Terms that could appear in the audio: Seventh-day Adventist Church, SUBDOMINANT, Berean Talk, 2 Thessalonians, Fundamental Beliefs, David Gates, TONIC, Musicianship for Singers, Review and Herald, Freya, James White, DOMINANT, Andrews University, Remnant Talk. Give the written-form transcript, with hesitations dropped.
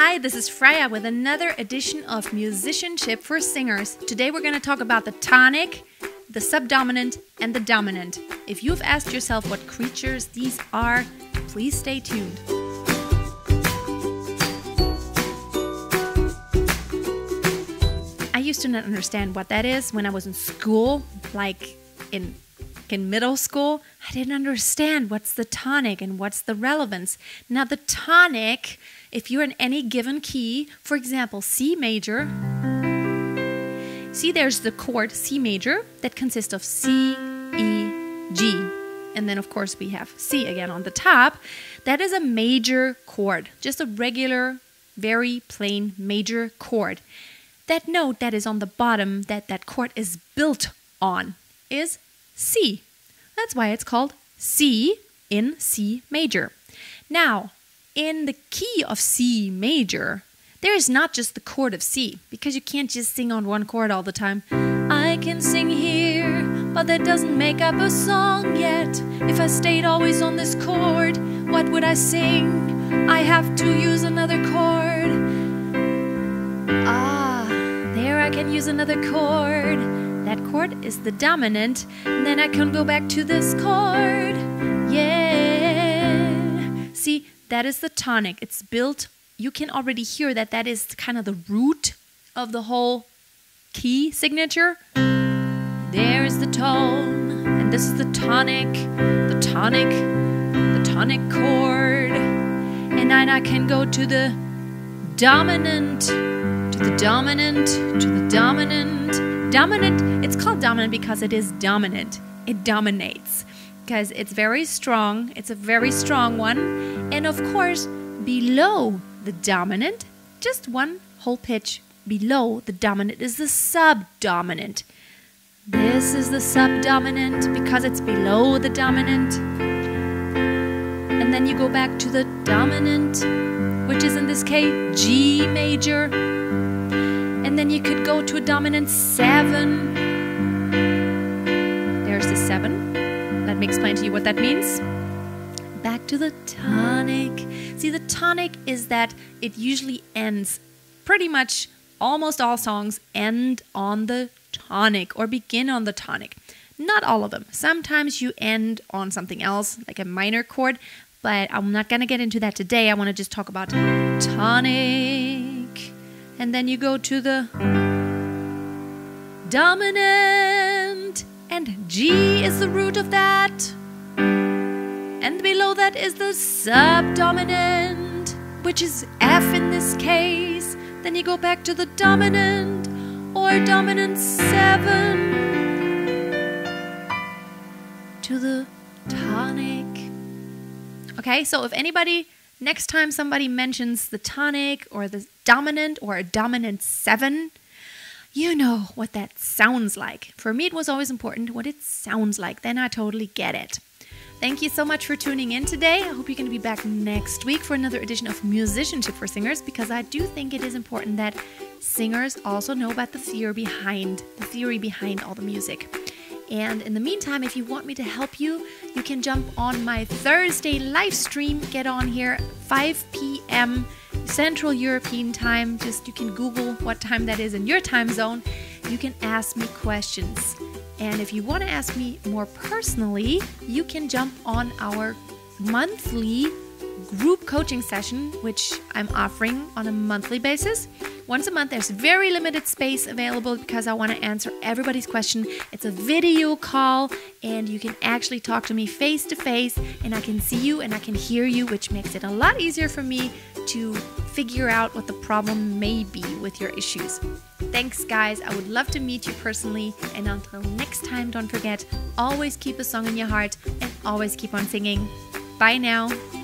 Hi, this is Freya with another edition of Musicianship for Singers. Today we're going to talk about the tonic, the subdominant, and the dominant. If you've asked yourself what creatures these are, please stay tuned. I used to not understand what that is when I was in school, like in middle school. I didn't understand what's the tonic and what's the relevance. Now the tonic, if you're in any given key, for example C major, see there's the chord C major that consists of C, E, G. And then of course we have C again on the top. That is a major chord, just a regular, very plain major chord. That note that is on the bottom that chord is built on is C. That's why it's called C in C major. Now, in the key of C major, there is not just the chord of C, because you can't just sing on one chord all the time. I can sing here, but that doesn't make up a song yet. If I stayed always on this chord, what would I sing? I have to use another chord. Ah, there I can use another chord. That chord is the dominant, and then I can go back to this chord. Yeah. See, that is the tonic. It's built. You can already hear that is kind of the root of the whole key signature. There is the tone, and this is the tonic, the tonic, the tonic chord. And then I can go to the dominant, to the dominant, to the dominant. Dominant, it's called dominant because it is dominant. It dominates because it's very strong. It's a very strong one. And of course, below the dominant, just one whole pitch below the dominant is the subdominant. This is the subdominant because it's below the dominant. And then you go back to the dominant, which is in this case G major. And then you could go to a dominant 7. There's the 7. Let me explain to you what that means. Back to the tonic. See, the tonic is that it usually ends, pretty much almost all songs end on the tonic or begin on the tonic. Not all of them. Sometimes you end on something else, like a minor chord, but I'm not going to get into that today. I want to just talk about tonic. And then you go to the dominant, and G is the root of that. And below that is the subdominant, which is F in this case. Then you go back to the dominant or dominant 7 to the tonic. Okay, so if anybody, next time somebody mentions the tonic or the dominant or a dominant 7, you know what that sounds like. For me, it was always important what it sounds like. Then I totally get it. Thank you so much for tuning in today. I hope you're going to be back next week for another edition of Musicianship for Singers, because I do think it is important that singers also know about the theory behind all the music. And in the meantime, if you want me to help you, you can jump on my Thursday live stream. Get on here, 5 p.m. Central European time. Just you can Google what time that is in your time zone. You can ask me questions. And if you want to ask me more personally, you can jump on our monthly group coaching session, which I'm offering on a monthly basis. Once a month, there's very limited space available because I want to answer everybody's question. It's a video call, and you can actually talk to me face to face, and I can see you and I can hear you, which makes it a lot easier for me to figure out what the problem may be with your issues. Thanks, guys. I would love to meet you personally. And until next time, don't forget, always keep a song in your heart and always keep on singing. Bye now.